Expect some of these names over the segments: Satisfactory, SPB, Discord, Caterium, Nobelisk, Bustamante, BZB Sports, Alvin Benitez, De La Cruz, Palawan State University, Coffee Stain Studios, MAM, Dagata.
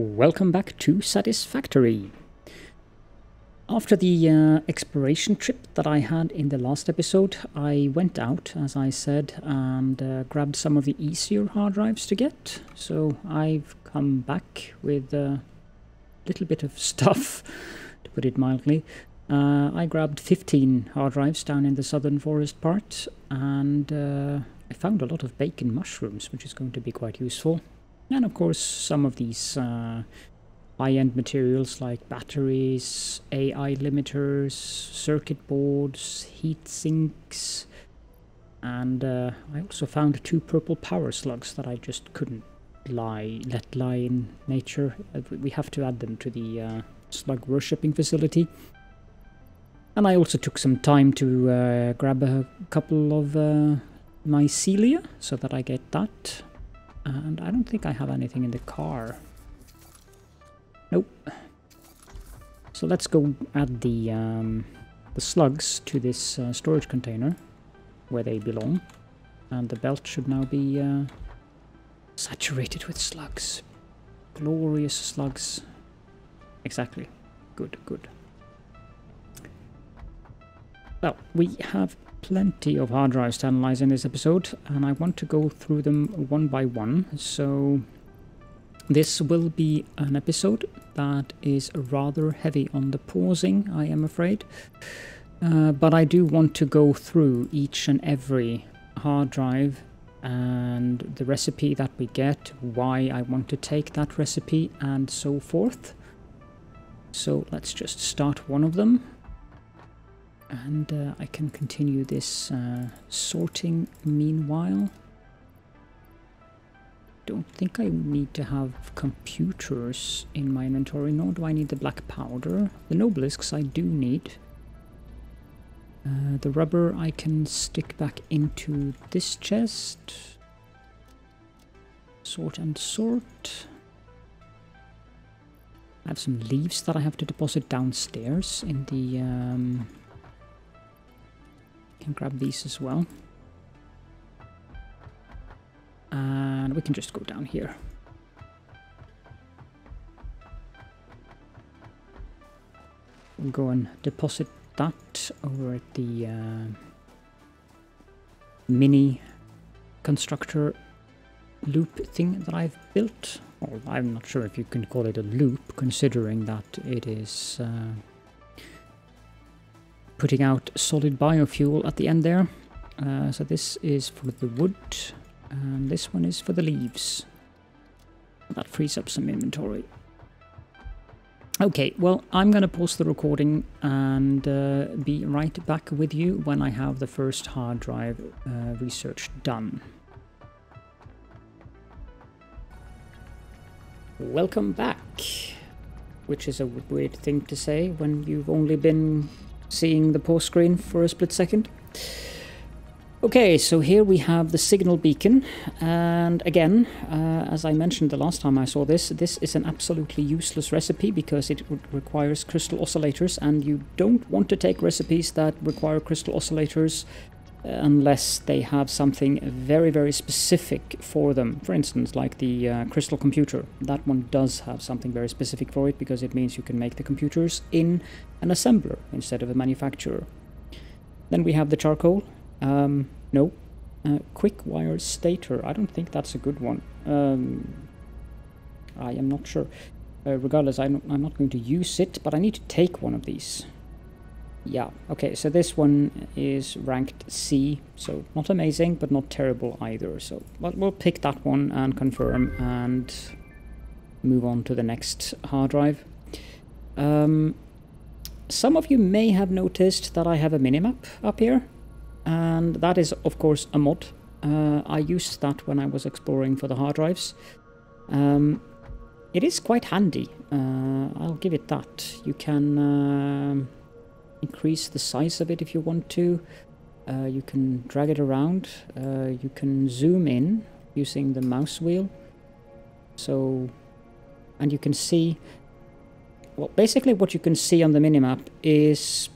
Welcome back to Satisfactory. After the exploration trip that I had in the last episode, I went out, as I said, and grabbed some of the easier hard drives to get. So I've come back with a little bit of stuff, to put it mildly. I grabbed 15 hard drives down in the southern forest part, and I found a lot of bacon mushrooms, which is going to be quite useful. And of course some of these high-end materials like batteries, AI limiters, circuit boards, heat sinks, and I also found two purple power slugs that I just couldn't let lie in nature. We have to add them to the slug worshipping facility. And I also took some time to grab a couple of mycelia so that I get that. And I don't think I have anything in the car. Nope. So let's go add the slugs to this storage container where they belong. And the belt should now be saturated with slugs. Glorious slugs. Exactly. Good, good. Well, we have plenty of hard drives to analyze in this episode, and I want to go through them one by one. So this will be an episode that is rather heavy on the pausing, I am afraid, but I do want to go through each and every hard drive and the recipe that we get, why I want to take that recipe, and so forth. So let's just start one of them. And I can continue this sorting meanwhile. Don't think I need to have computers in my inventory, nor do I need the black powder. The Nobelisks I do need. The rubber I can stick back into this chest. Sort and sort. I have some leaves that I have to deposit downstairs in the... Can grab these as well, and we can just go down here. We'll go and deposit that over at the mini constructor loop thing that I've built. Well, I'm not sure if you can call it a loop, considering that it is putting out solid biofuel at the end there. So this is for the wood, and this one is for the leaves. That frees up some inventory. Okay, well, I'm gonna pause the recording and be right back with you when I have the first hard drive research done. Welcome back, which is a weird thing to say when you've only been seeing the pause screen for a split second. Okay, so here we have the signal beacon, and again, as I mentioned the last time I saw this, this is an absolutely useless recipe because it requires crystal oscillators, and you don't want to take recipes that require crystal oscillators unless they have something very, very specific for them. For instance, like the crystal computer. That one does have something very specific for it, because it means you can make the computers in an assembler instead of a manufacturer. Then we have the charcoal. No. Quick wire stator. I don't think that's a good one. I am not sure. Regardless, I'm not going to use it, but I need to take one of these. Yeah, okay, so this one is ranked C, so not amazing, but not terrible either. So we'll pick that one and confirm and move on to the next hard drive. Some of you may have noticed that I have a minimap up here, and that is, of course, a mod. I used that when I was exploring for the hard drives. It is quite handy, I'll give it that. You can... increase the size of it if you want to. You can drag it around. You can zoom in using the mouse wheel. So, and you can see, well, basically what you can see on the minimap is,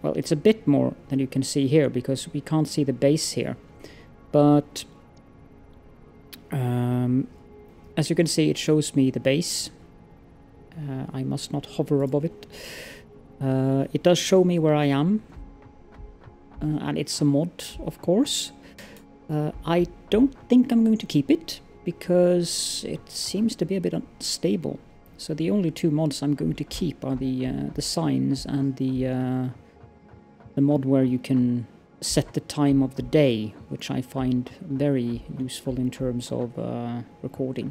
well, it's a bit more than you can see here because we can't see the base here, but As you can see, it shows me the base. I must not hover above it. It does show me where I am. And it's a mod, of course. I don't think I'm going to keep it, because it seems to be a bit unstable. So the only two mods I'm going to keep are the signs and the mod where you can set the time of the day, which I find very useful in terms of recording.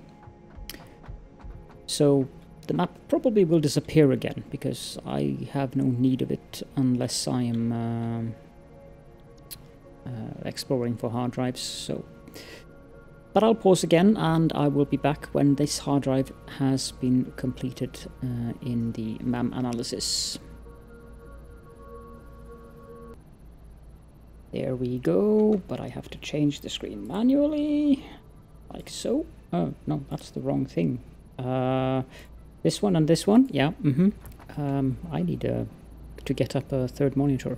So the map probably will disappear again, because I have no need of it unless I am exploring for hard drives. So, but I'll pause again, and I will be back when this hard drive has been completed in the MAM analysis. There we go, but I have to change the screen manually, like so. Oh, no, that's the wrong thing. This one and this one, yeah, I need to get up a third monitor.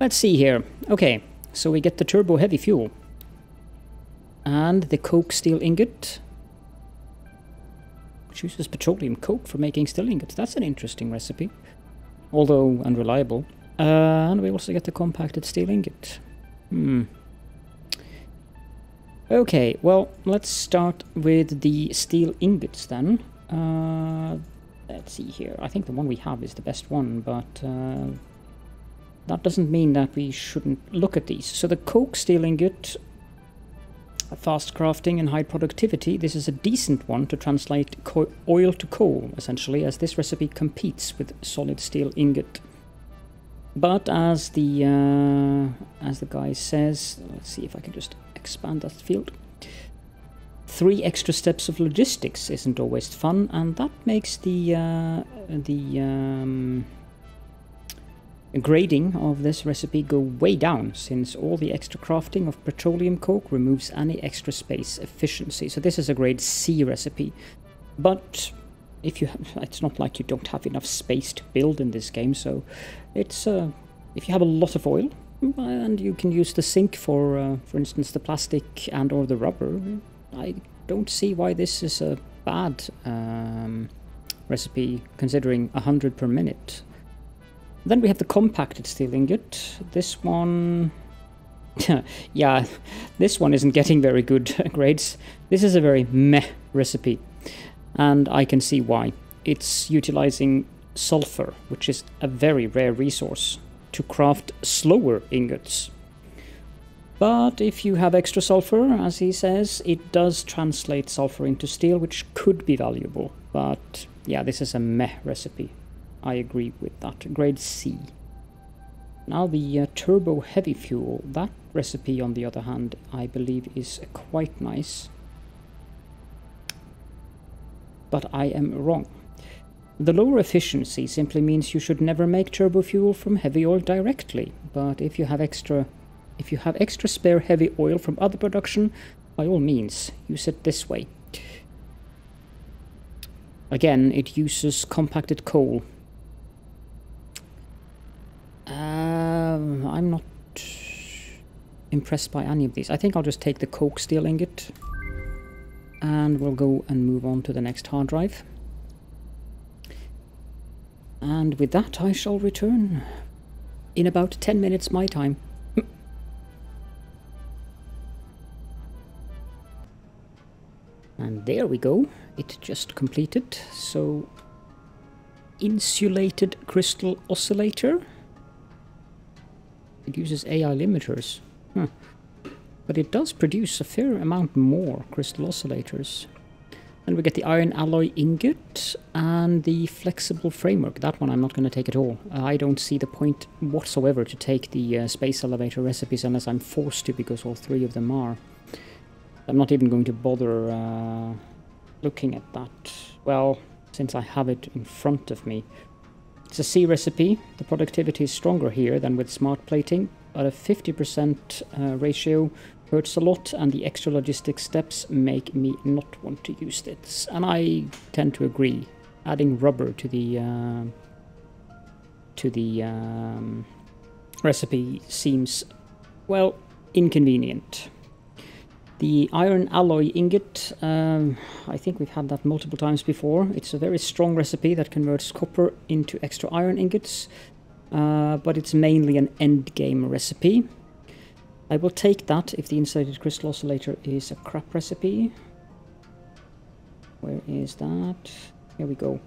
Let's see here. Okay, so we get the turbo heavy fuel. And the coke steel ingot. Which uses petroleum coke for making steel ingots. That's an interesting recipe. Although unreliable. And we also get the compacted steel ingot. Okay, well, let's start with the steel ingots then. Let's see here. I think the one we have is the best one, but that doesn't mean that we shouldn't look at these. So the coke steel ingot, fast crafting and high productivity. This is a decent one to translate oil to coal, essentially, as this recipe competes with solid steel ingot. But as the guy says, let's see if I can just expand that field. 3 extra steps of logistics isn't always fun, and that makes the grading of this recipe go way down, since all the extra crafting of petroleum coke removes any extra space efficiency. So this is a grade C recipe, but if you it's not like you don't have enough space to build in this game, so it's if you have a lot of oil and you can use the sink for instance the plastic and or the rubber, I don't see why this is a bad recipe considering 100 per minute. Then we have the compacted steel ingot. This one, yeah, this one isn't getting very good grades. This is a very meh recipe, and I can see why. It's utilizing sulfur, which is a very rare resource, to craft slower ingots. But if you have extra sulfur, as he says, it does translate sulfur into steel, which could be valuable. But yeah, this is a meh recipe. I agree with that. Grade C. Now the turbo heavy fuel. That recipe, on the other hand, I believe is quite nice. But I am wrong. The lower efficiency simply means you should never make turbo fuel from heavy oil directly. But if you have extra, spare heavy oil from other production, by all means, use it this way. Again, it uses compacted coal. I'm not impressed by any of these. I think I'll just take the coke steel ingot, and we'll go and move on to the next hard drive. And with that, I shall return in about 10 minutes my time. And there we go. It just completed. So, insulated crystal oscillator. It uses AI limiters, but it does produce a fair amount more crystal oscillators. Then we get the iron alloy ingot and the flexible framework. That one I'm not going to take at all. I don't see the point whatsoever to take the space elevator recipes unless I'm forced to, because all three of them are. I'm not even going to bother looking at that. Well, since I have it in front of me. It's a C recipe. The productivity is stronger here than with smart plating, but a 50% ratio hurts a lot, and the extra logistic steps make me not want to use this. And I tend to agree. Adding rubber to the recipe seems, well, inconvenient. The iron alloy ingot, I think we've had that multiple times before. It's a very strong recipe that converts copper into extra iron ingots, but it's mainly an endgame recipe. I will take that if the insulated crystal oscillator is a crap recipe. Where is that? Here we go.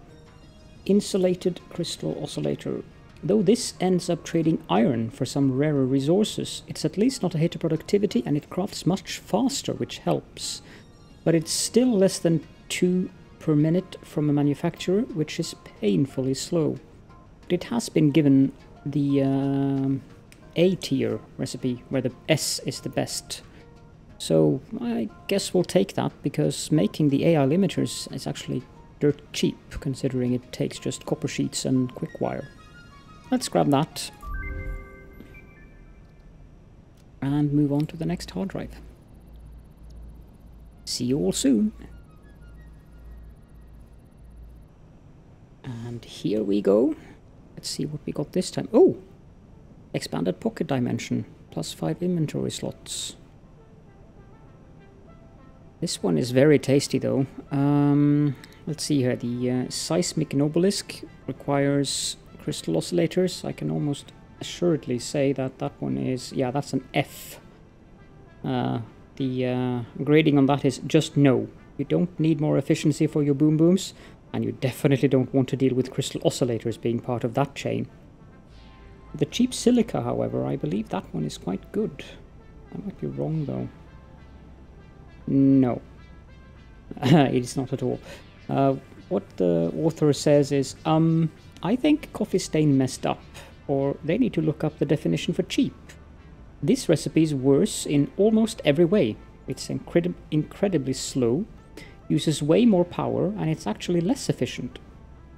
Insulated crystal oscillator. Though this ends up trading iron for some rarer resources, it's at least not a hit to productivity and it crafts much faster, which helps. But it's still less than 2 per minute from a manufacturer, which is painfully slow. But it has been given the A tier recipe, where the S is the best. So I guess we'll take that, because making the AI limiters is actually dirt cheap, considering it takes just copper sheets and quick wire. Let's grab that and move on to the next hard drive. See you all soon. And here we go. Let's see what we got this time. Oh! Expanded pocket dimension. +5 inventory slots. This one is very tasty though. Let's see here. The seismic obelisk requires crystal oscillators. I can almost assuredly say that that one is, yeah, that's an F. The grading on that is just no. You don't need more efficiency for your boom booms, and you definitely don't want to deal with crystal oscillators being part of that chain. The cheap silica, however, I believe that one is quite good. I might be wrong though. No, it is not at all. What the author says is, I think Coffee Stain messed up, or they need to look up the definition for cheap. This recipe is worse in almost every way. It's incredibly slow, uses way more power, and it's actually less efficient.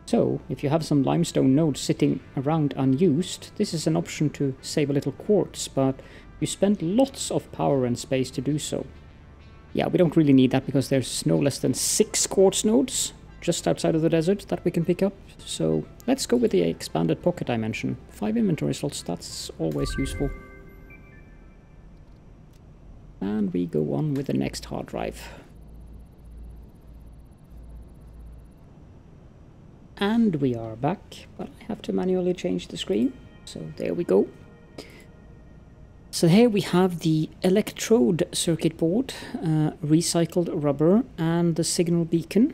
So, if you have some limestone nodes sitting around unused, this is an option to save a little quartz, but you spend lots of power and space to do so. Yeah, we don't really need that, because there's no less than 6 quartz nodes just outside of the desert that we can pick up, so let's go with the expanded pocket dimension. 5 inventory slots, that's always useful. And we go on with the next hard drive. And we are back, but I have to manually change the screen, so there we go. So here we have the electrode circuit board, recycled rubber, and the signal beacon.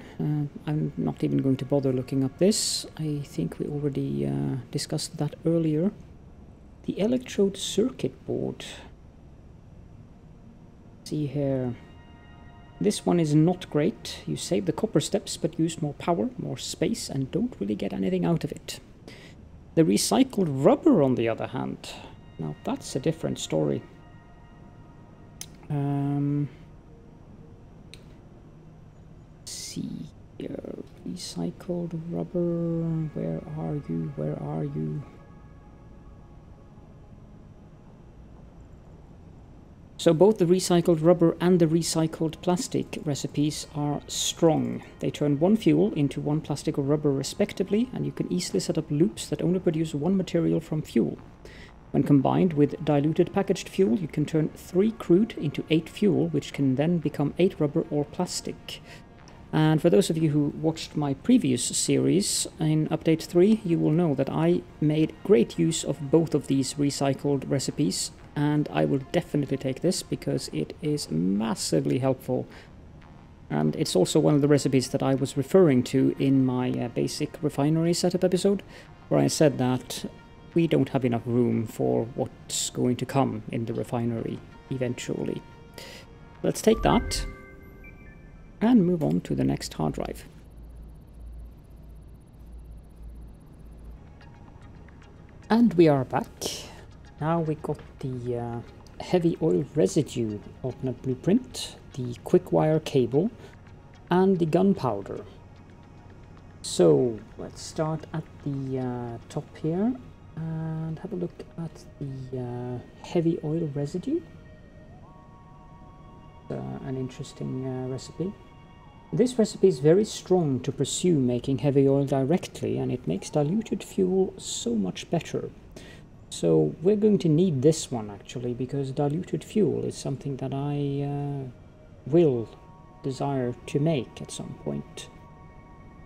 I'm not even going to bother looking up this. I think we already discussed that earlier. The electrode circuit board. See here. This one is not great. You save the copper steps but use more power, more space, and don't really get anything out of it. The recycled rubber, on the other hand. Now that's a different story. See here, recycled rubber. Where are you? Where are you? So both the recycled rubber and the recycled plastic recipes are strong. They turn one fuel into one plastic or rubber respectively, and you can easily set up loops that only produce one material from fuel. When combined with diluted packaged fuel, you can turn 3 crude into 8 fuel, which can then become 8 rubber or plastic. And for those of you who watched my previous series, in update 3, you will know that I made great use of both of these recycled recipes, and I will definitely take this because it is massively helpful. And it's also one of the recipes that I was referring to in my basic refinery setup episode, where I said that we don't have enough room for what's going to come in the refinery eventually. Let's take that and move on to the next hard drive. And we are back. Now we got the heavy oil residue alternate blueprint, the quick wire cable, and the gunpowder. So let's start at the top here and have a look at the heavy oil residue. An interesting recipe. This recipe is very strong to pursue making heavy oil directly, and it makes diluted fuel so much better. So we're going to need this one actually, because diluted fuel is something that I will desire to make at some point.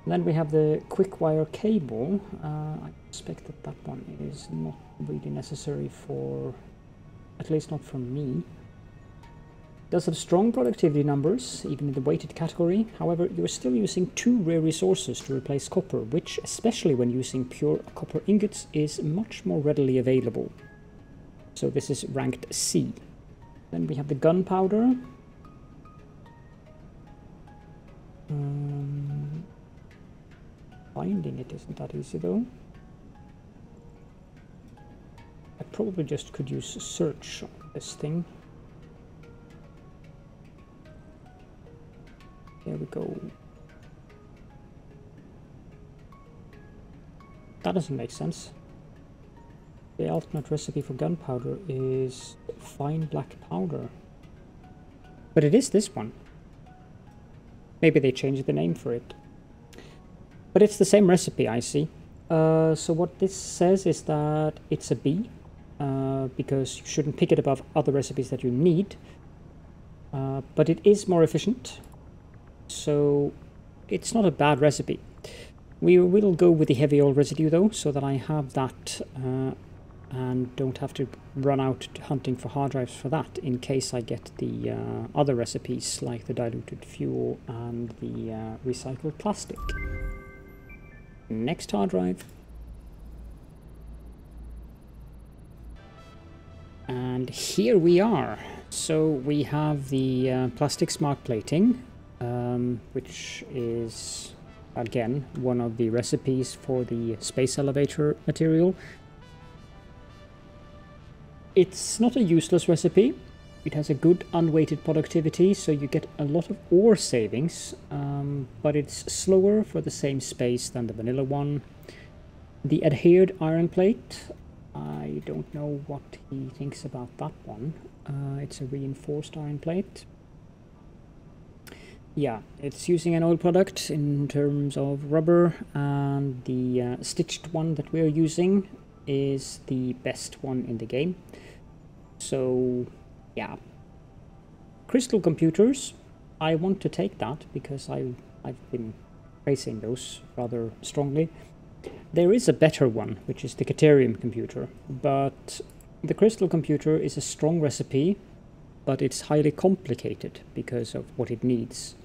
And then we have the quick wire cable. I expect that that one is not really necessary for, at least not for me. It does have strong productivity numbers, even in the weighted category. However, you are still using two rare resources to replace copper, which, especially when using pure copper ingots, is much more readily available. So this is ranked C. Then we have the gunpowder. Finding it isn't that easy though. I probably just could use search on this thing. There we go. That doesn't make sense. The ultimate recipe for gunpowder is fine black powder. But it is this one. Maybe they changed the name for it. But it's the same recipe, I see. So what this says is that it's a B, because you shouldn't pick it above other recipes that you need. But it is more efficient, so it's not a bad recipe. We will go with the heavy oil residue though, so that I have that and don't have to run out hunting for hard drives for that, in case I get the other recipes, like the diluted fuel and the recycled plastic. Next hard drive. And here we are. So we have the plastic smart plating, which is again one of the recipes for the space elevator material. It's not a useless recipe. It has a good unweighted productivity, so you get a lot of ore savings, but it's slower for the same space than the vanilla one. The adhered iron plate, I don't know what he thinks about that one. It's a reinforced iron plate. Yeah, it's using an oil product in terms of rubber, and the stitched one that we're using is the best one in the game. So yeah, crystal computers, I want to take that because I've been praising those rather strongly. There is a better one, which is the Caterium computer, but the crystal computer is a strong recipe, but it's highly complicated because of what it needs.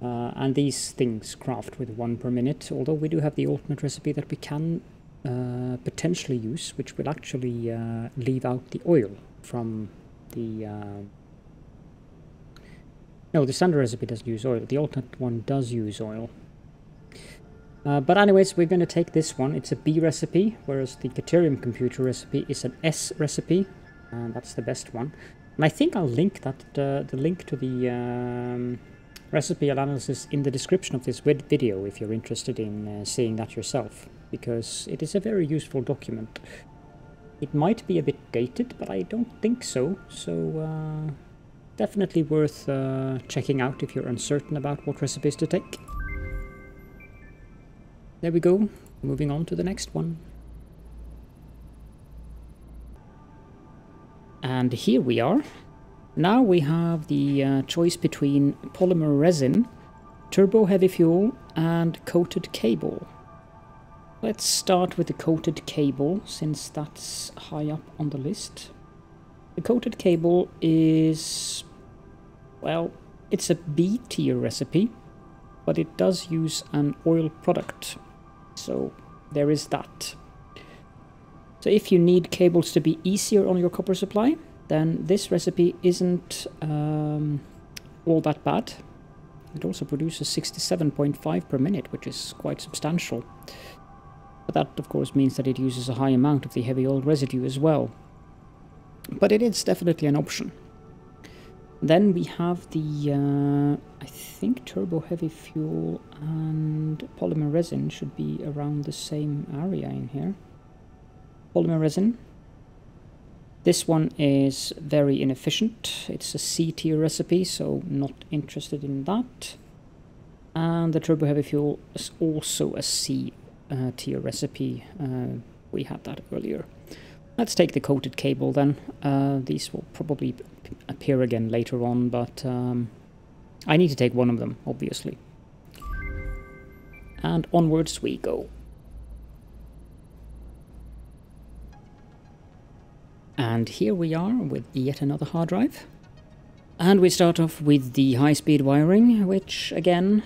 And these things craft with 1 per minute, although we do have the ultimate recipe that we can potentially use, which will actually leave out the oil from the no, the standard recipe doesn't use oil. The alternate one does use oil. But anyways, we're going to take this one. It's a B recipe, whereas the Caterium computer recipe is an S recipe, and that's the best one. And I think I'll link that the link to the recipe analysis in the description of this video if you're interested in seeing that yourself, because it is a very useful document. It might be a bit dated, but I don't think so, so definitely worth checking out if you're uncertain about what recipes to take. There we go, moving on to the next one. And here we are. Now we have the choice between polymer resin, turbo heavy fuel, and coated cable. Let's start with the coated cable, since that's high up on the list. The coated cable is, well, it's a B tier recipe, but it does use an oil product, so there is that. So if you need cables to be easier on your copper supply, then this recipe isn't all that bad. It also produces 67.5 per minute, which is quite substantial. But that, of course, means that it uses a high amount of the heavy oil residue as well. But it is definitely an option. Then we have the, I think, turbo heavy fuel and polymer resin should be around the same area in here. Polymer resin. This one is very inefficient. It's a C tier recipe, so not interested in that. And the turbo heavy fuel is also a C tier recipe. We had that earlier. Let's take the coated cable then. These will probably appear again later on, but I need to take one of them, obviously. And onwards we go. And here we are with yet another hard drive. And we start off with the high-speed wiring, which, again,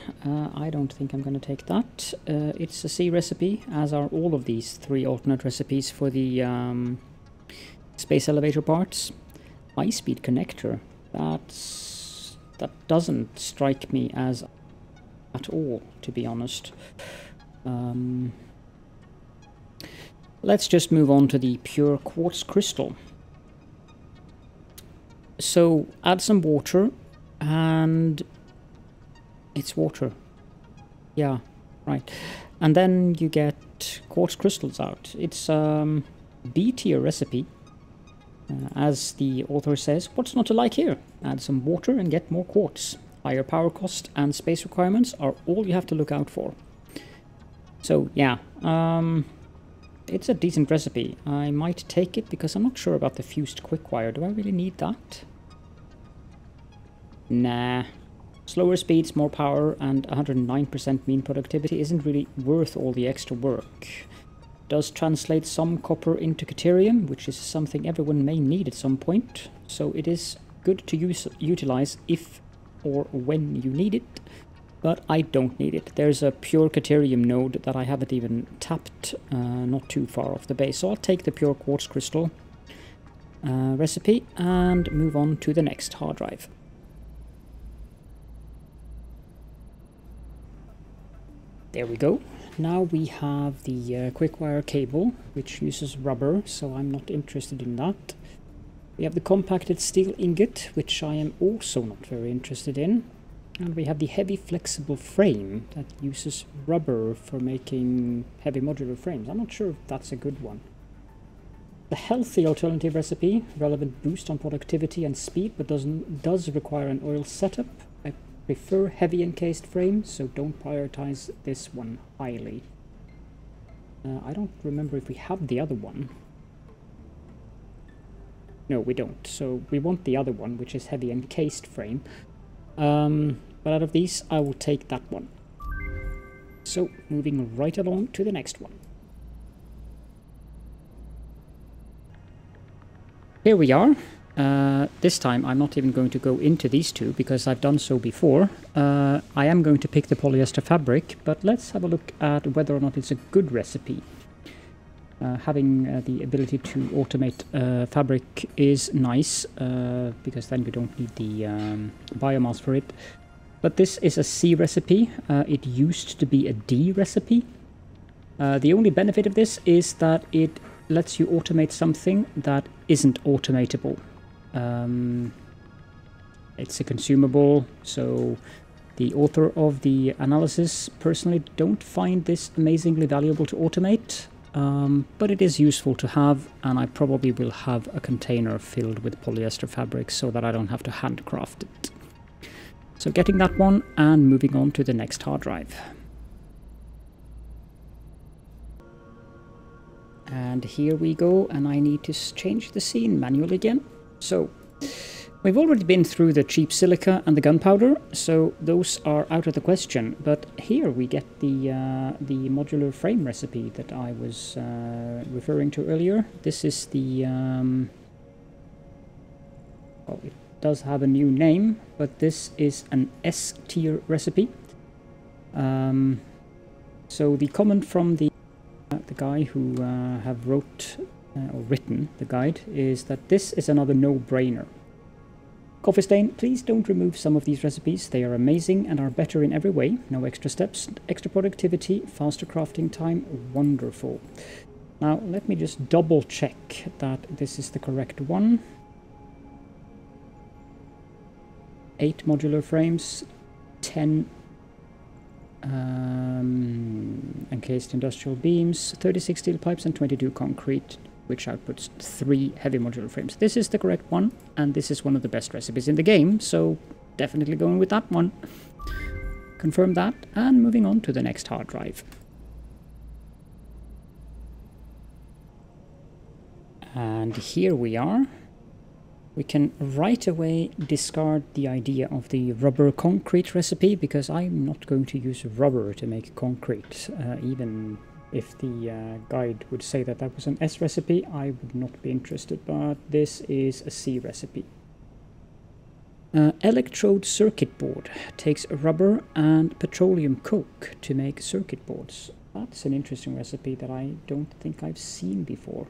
I don't think I'm going to take that. It's a C recipe, as are all of these three alternate recipes for the space elevator parts. High-speed connector, that doesn't strike me as at all, to be honest. Let's just move on to the pure quartz crystal. So add some water, and it's water. Yeah, right. And then you get quartz crystals out. It's B tier recipe. As the author says, what's not to like here? Add some water and get more quartz. Higher power cost and space requirements are all you have to look out for. So yeah, it's a decent recipe. I might take it because I'm not sure about the fused quickwire. Do I really need that? Nah. Slower speeds, more power, and 109% mean productivity isn't really worth all the extra work. Does translate some copper into caterium, which is something everyone may need at some point. So it is good to utilize if or when you need it. But I don't need it. There's a pure caterium node that I haven't even tapped, not too far off the base. So I'll take the pure quartz crystal recipe and move on to the next hard drive. There we go. Now we have the quickwire cable, which uses rubber, so I'm not interested in that. We have the compacted steel ingot, which I am also not very interested in. And we have the heavy flexible frame that uses rubber for making heavy modular frames. I'm not sure if that's a good one. The healthy alternative recipe, relevant boost on productivity and speed, but does require an oil setup. I prefer heavy encased frames, so don't prioritize this one highly. I don't remember if we have the other one. No, we don't. So we want the other one, which is heavy encased frame. But out of these, I will take that one. So, moving right along to the next one. Here we are. This time I'm not even going to go into these two, because I've done so before. I am going to pick the polyester fabric, but let's have a look at whether or not it's a good recipe. Having the ability to automate fabric is nice, because then you don't need the biomass for it. But this is a C recipe. It used to be a D recipe. The only benefit of this is that it lets you automate something that isn't automatable. It's a consumable, so the author of the analysis personally don't find this amazingly valuable to automate. But it is useful to have, and I probably will have a container filled with polyester fabric so that I don't have to handcraft it. So getting that one and moving on to the next hard drive. And here we go, and I need to change the scene manually again. So we've already been through the cheap silica and the gunpowder, so those are out of the question. But here we get the modular frame recipe that I was referring to earlier. This is the... well, it does have a new name, but this is an S tier recipe. So the comment from the guy who have written the guide is that this is another no-brainer. Coffee Stain, please don't remove some of these recipes. They are amazing and are better in every way. No extra steps, extra productivity, faster crafting time, wonderful. Now let me just double check that this is the correct one. 8 modular frames, 10 encased industrial beams, 36 steel pipes and 22 concrete, which outputs 3 heavy modular frames. This is the correct one, and this is one of the best recipes in the game, so definitely going with that one. Confirm that, and moving on to the next hard drive. And here we are. We can right away discard the idea of the rubber concrete recipe, because I'm not going to use rubber to make concrete. Even if the guide would say that that was an S recipe, I would not be interested, but this is a C recipe. Electrode circuit board takes rubber and petroleum coke to make circuit boards. That's an interesting recipe that I don't think I've seen before.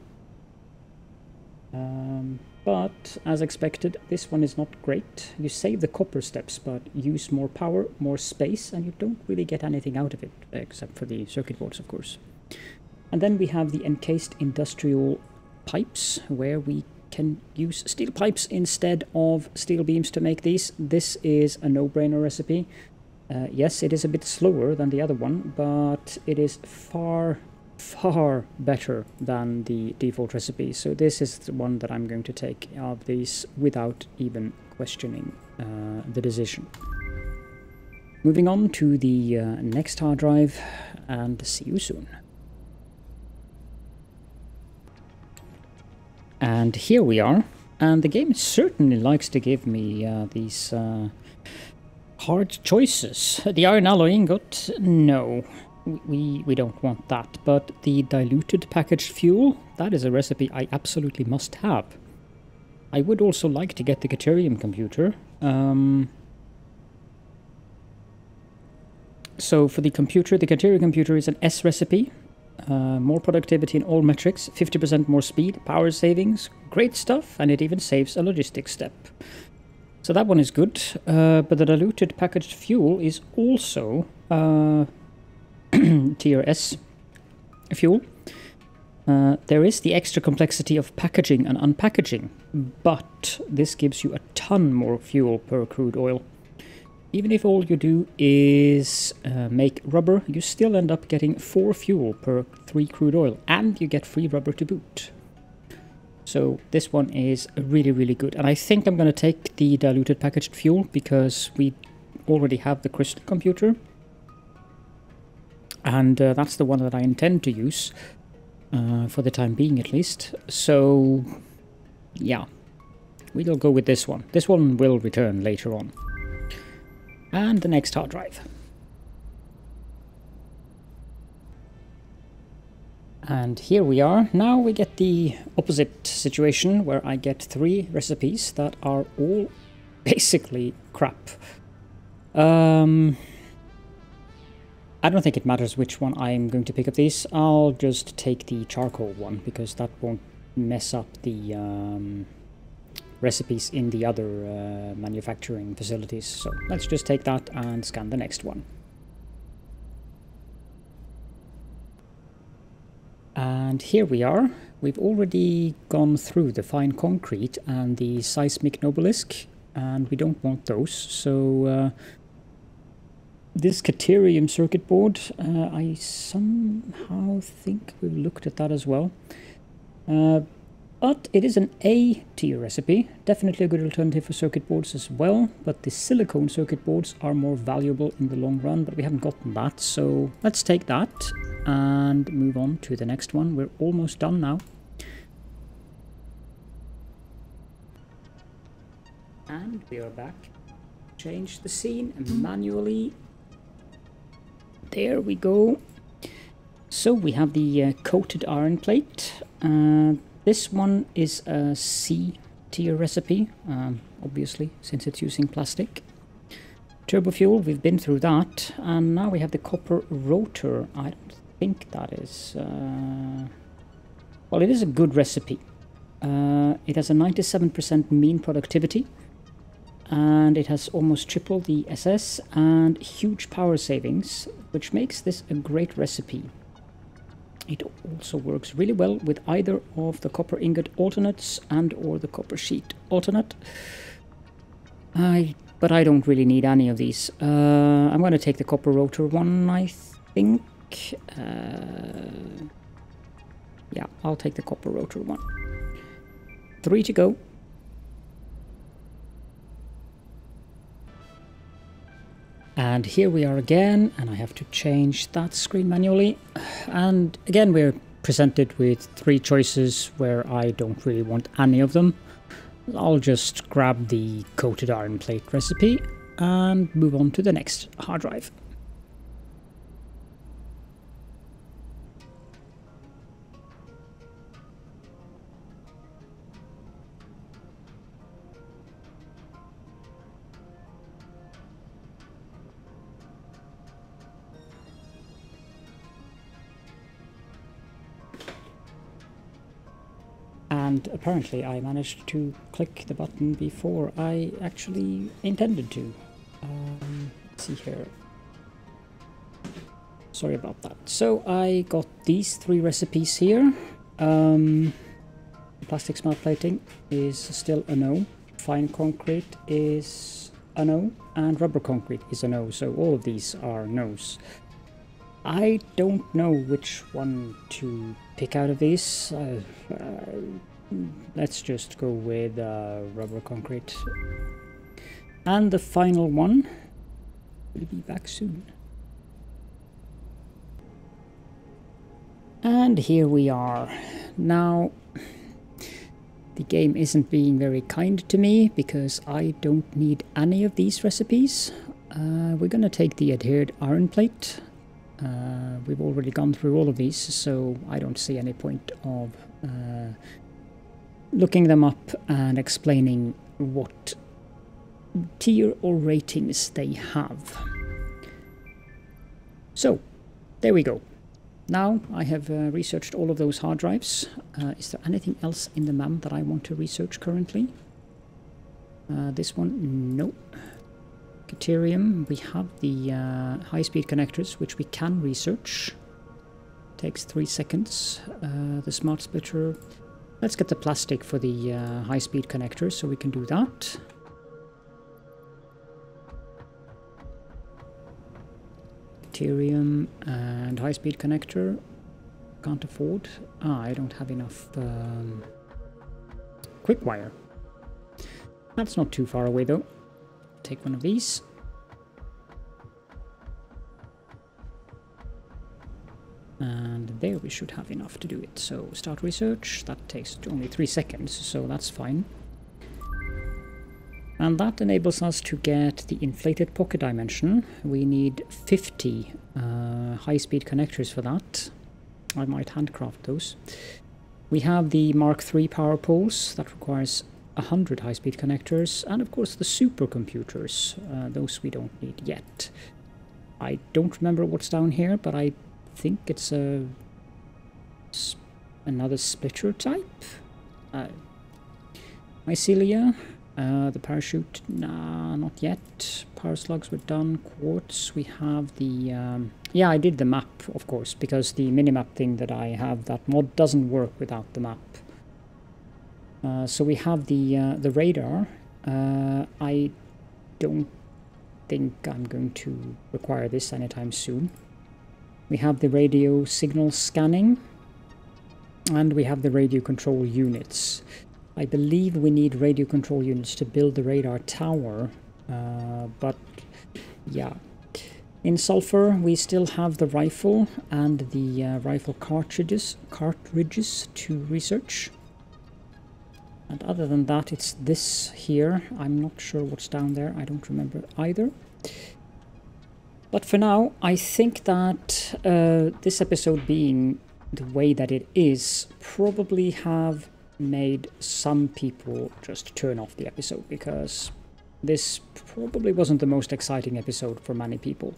But as expected, this one is not great. You save the copper steps, but use more power, more space, and you don't really get anything out of it, except for the circuit boards, of course. And then we have the encased industrial pipes, where we can use steel pipes instead of steel beams to make these. This is a no-brainer recipe. Yes, it is a bit slower than the other one, but it is far better than the default recipe, so this is the one that I'm going to take of these without even questioning the decision. Moving on to the next hard drive, and see you soon. And here we are, and the game certainly likes to give me these hard choices. The iron alloy ingot? No. We don't want that, but the diluted packaged fuel, that is a recipe I absolutely must have. I would also like to get the Caterium computer. So for the computer, the Caterium computer is an S recipe. More productivity in all metrics, 50% more speed, power savings, great stuff, and it even saves a logistics step. So that one is good, but the diluted packaged fuel is also tier S fuel. There is the extra complexity of packaging and unpackaging, but this gives you a ton more fuel per crude oil. Even if all you do is make rubber, you still end up getting 4 fuel per 3 crude oil, and you get free rubber to boot. So this one is really, really good, and I think I'm going to take the diluted packaged fuel because we already have the crystal computer. And that's the one that I intend to use, for the time being at least. So, yeah, we'll go with this one. This one will return later on. And the next hard drive. And here we are. Now we get the opposite situation, where I get 3 recipes that are all basically crap. I don't think it matters which one I'm going to pick up these. I'll just take the charcoal one, because that won't mess up the recipes in the other manufacturing facilities. So let's just take that and scan the next one. And here we are. We've already gone through the fine concrete and the seismic obelisk, and we don't want those, so this Caterium circuit board, I somehow think we've looked at that as well. But it is an A tier recipe, definitely a good alternative for circuit boards as well, but the silicone circuit boards are more valuable in the long run, but we haven't gotten that, so let's take that and move on to the next one. We're almost done now. And we are back. Change the scene manually. There we go. So we have the coated iron plate. This one is a C tier recipe, obviously, since it's using plastic. Turbo fuel, we've been through that. And now we have the copper rotor. I don't think that is... well, it is a good recipe. It has a 97% mean productivity. And it has almost triple the SS and huge power savings, which makes this a great recipe. It also works really well with either of the copper ingot alternates and or the copper sheet alternate. But I don't really need any of these. I'm going to take the copper rotor one, I think. Yeah, I'll take the copper rotor one. 3 to go. And here we are again, and I have to change that screen manually. And again, we're presented with 3 choices where I don't really want any of them. I'll just grab the coated iron plate recipe and move on to the next hard drive. And apparently I managed to click the button before I actually intended to. Let's see here. Sorry about that. So I got these three recipes here. Plastic smart plating is still a no. Fine concrete is a no. And rubber concrete is a no. So all of these are no's. I don't know which one to pick out of these. Let's just go with rubber concrete. And the final one will be back soon. And here we are. Now, the game isn't being very kind to me because I don't need any of these recipes. We're gonna take the adhered iron plate. We've already gone through all of these, so I don't see any point of looking them up and explaining what tier or ratings they have. So, there we go. Now I have researched all of those hard drives. Is there anything else in the MAM that I want to research currently? This one? No. Caterium, we have the high-speed connectors, which we can research. Takes 3 seconds. The smart splitter. Let's get the plastic for the high-speed connector, so we can do that. Caterium and high-speed connector. Can't afford. Ah, I don't have enough quick wire. That's not too far away, though. Take one of these. And there we should have enough to do it. So start research. That takes only 3 seconds, so that's fine. And that enables us to get the inflated pocket dimension. We need 50 high-speed connectors for that. I might handcraft those. We have the Mark III power poles. That requires 100 high-speed connectors, and of course the supercomputers. Those we don't need yet. I don't remember what's down here, but I think it's another splitter type. Mycelia, the parachute, nah, not yet. Power slugs were done. Quartz, we have the... yeah, I did the map, of course, because the minimap thing that I have, that mod, doesn't work without the map. So we have the radar. I don't think I'm going to require this anytime soon. We have the radio signal scanning, and we have the radio control units. I believe we need radio control units to build the radar tower, but yeah. In sulfur, we still have the rifle and the rifle cartridges to research. And other than that, it's this here. I'm not sure what's down there. I don't remember either. But for now, I think that this episode being the way that it is probably have made some people just turn off the episode, because this probably wasn't the most exciting episode for many people.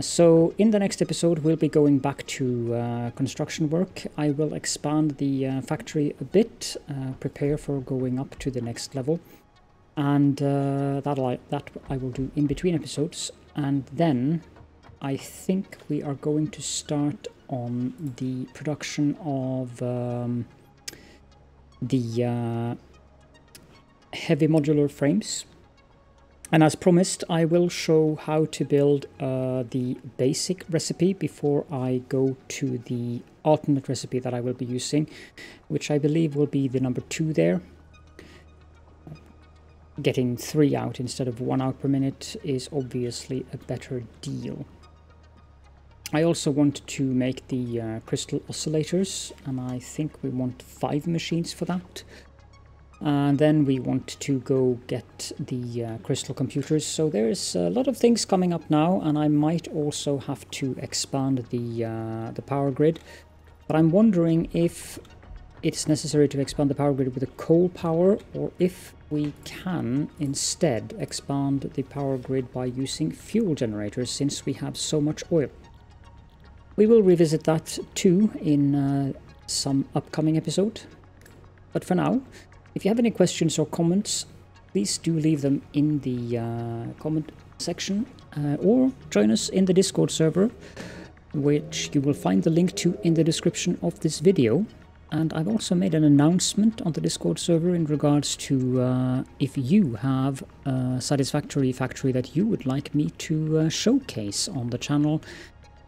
So in the next episode, we'll be going back to construction work. I will expand the factory a bit, prepare for going up to the next level, and that I will do in between episodes. And then I think we are going to start on the production of the heavy modular frames. And as promised, I will show how to build the basic recipe before I go to the alternate recipe that I will be using, which I believe will be the number 2 there. Getting 3 out instead of 1 out per minute is obviously a better deal. I also want to make the crystal oscillators, and I think we want 5 machines for that. And then we want to go get the crystal computers. So there's a lot of things coming up now, and I might also have to expand the power grid. But I'm wondering if it's necessary to expand the power grid with a coal power, or if we can instead expand the power grid by using fuel generators, since we have so much oil. We will revisit that too in some upcoming episode. But for now, if you have any questions or comments, please do leave them in the comment section, or join us in the Discord server, which you will find the link to in the description of this video. And I've also made an announcement on the Discord server in regards to if you have a Satisfactory factory that you would like me to showcase on the channel.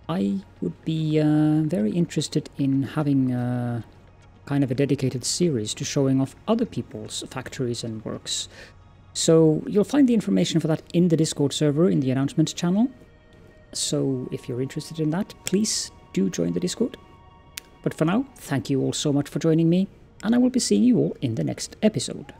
I would be very interested in having kind of a dedicated series to showing off other people's factories and works. So you'll find the information for that in the Discord server in the announcements channel. So if you're interested in that, please do join the Discord. But for now, thank you all so much for joining me, and I will be seeing you all in the next episode.